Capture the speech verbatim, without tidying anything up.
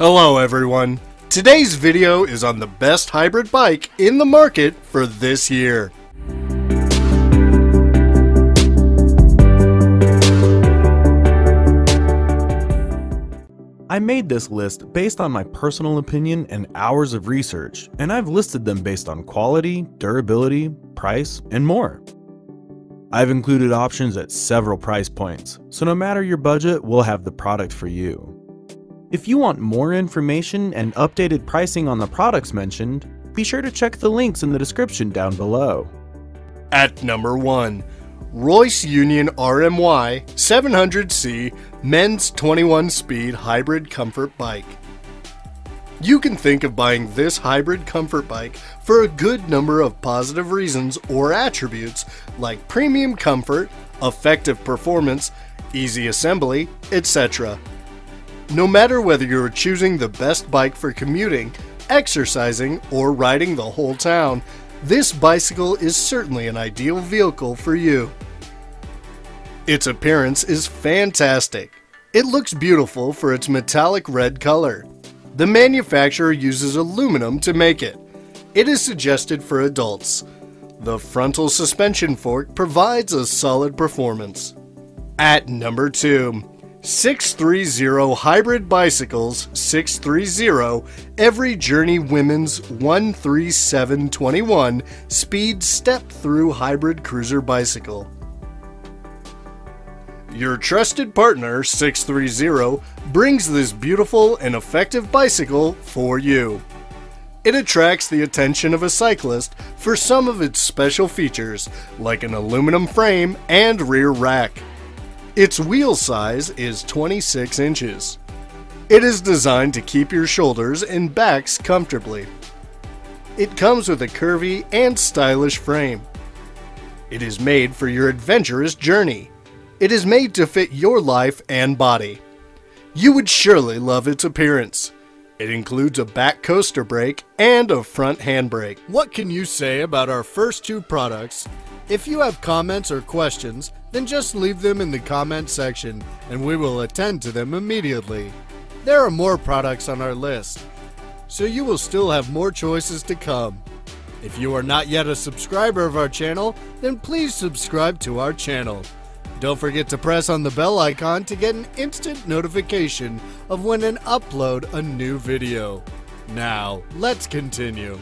Hello everyone! Today's video is on the best hybrid bike in the market for this year. I made this list based on my personal opinion and hours of research, and I've listed them based on quality, durability, price, and more. I've included options at several price points, so no matter your budget, we'll have the product for you. If you want more information and updated pricing on the products mentioned, be sure to check the links in the description down below. At number one, Royce Union R M Y seven hundred C Men's twenty-one speed Hybrid Comfort Bike. You can think of buying this hybrid comfort bike for a good number of positive reasons or attributes like premium comfort, effective performance, easy assembly, et cetera. No matter whether you're choosing the best bike for commuting, exercising, or riding the whole town, this bicycle is certainly an ideal vehicle for you. Its appearance is fantastic. It looks beautiful for its metallic red color. The manufacturer uses aluminum to make it. It is suggested for adults. The frontal suspension fork provides a solid performance. At number two, six thirty Hybrid Bicycles six thirty Every Journey Women's one thirty-seven twenty-one Speed Step-Through Hybrid Cruiser Bicycle. Your trusted partner, six thirty, brings this beautiful and effective bicycle for you. It attracts the attention of a cyclist for some of its special features, like an aluminum frame and rear rack. Its wheel size is twenty-six inches. It is designed to keep your shoulders and backs comfortably. It comes with a curvy and stylish frame. It is made for your adventurous journey. It is made to fit your life and body. You would surely love its appearance. It includes a back coaster brake and a front handbrake. What can you say about our first two products? If you have comments or questions, then just leave them in the comment section and we will attend to them immediately. There are more products on our list, so you will still have more choices to come. If you are not yet a subscriber of our channel, then please subscribe to our channel. Don't forget to press on the bell icon to get an instant notification of when I upload a new video. Now, let's continue.